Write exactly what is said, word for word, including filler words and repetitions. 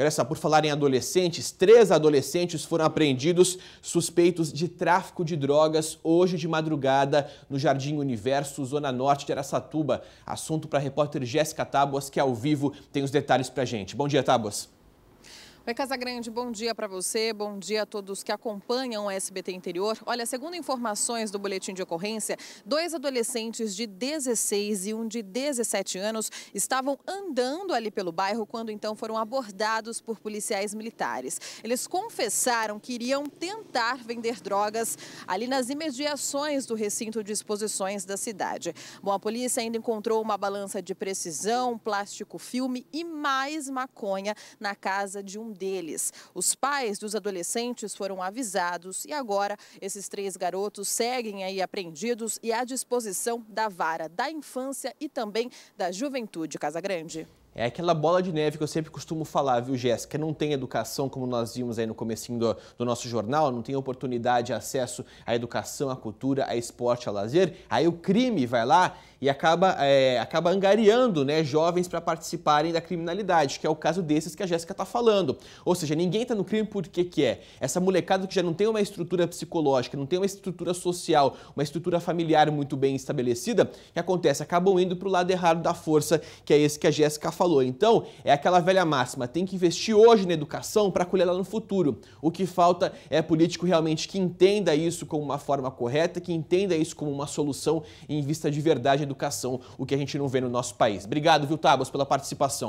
E olha só, por falar em adolescentes, três adolescentes foram apreendidos suspeitos de tráfico de drogas hoje de madrugada no Jardim Universo, zona norte de Araçatuba. Assunto para a repórter Jéssica Tabosa, que ao vivo tem os detalhes para a gente. Bom dia, Tabosa. Oi, Casa Grande, bom dia para você, bom dia a todos que acompanham o S B T Interior. Olha, segundo informações do boletim de ocorrência, dois adolescentes de dezesseis e um de dezessete anos estavam andando ali pelo bairro quando então foram abordados por policiais militares. Eles confessaram que iriam tentar vender drogas ali nas imediações do recinto de exposições da cidade. Bom, a polícia ainda encontrou uma balança de precisão, plástico filme e mais maconha na casa de um deles. Os pais dos adolescentes foram avisados e agora esses três garotos seguem aí apreendidos e à disposição da vara da infância e também da juventude, Casa Grande. É aquela bola de neve que eu sempre costumo falar, viu, Jéssica? Não tem educação, como nós vimos aí no comecinho do, do nosso jornal, não tem oportunidade, acesso à educação, à cultura, a esporte, a lazer. Aí o crime vai lá e acaba, é, acaba angariando, né, jovens para participarem da criminalidade, que é o caso desses que a Jéssica está falando. Ou seja, ninguém está no crime porque quer. Essa molecada que já não tem uma estrutura psicológica, não tem uma estrutura social, uma estrutura familiar muito bem estabelecida, o que acontece? Acabam indo para o lado errado da força, que é esse que a Jéssica falou. Então, é aquela velha máxima, tem que investir hoje na educação para colher lá no futuro. O que falta é político realmente que entenda isso como uma forma correta, que entenda isso como uma solução em vista de verdade à educação, o que a gente não vê no nosso país. Obrigado, viu, Tabos, pela participação.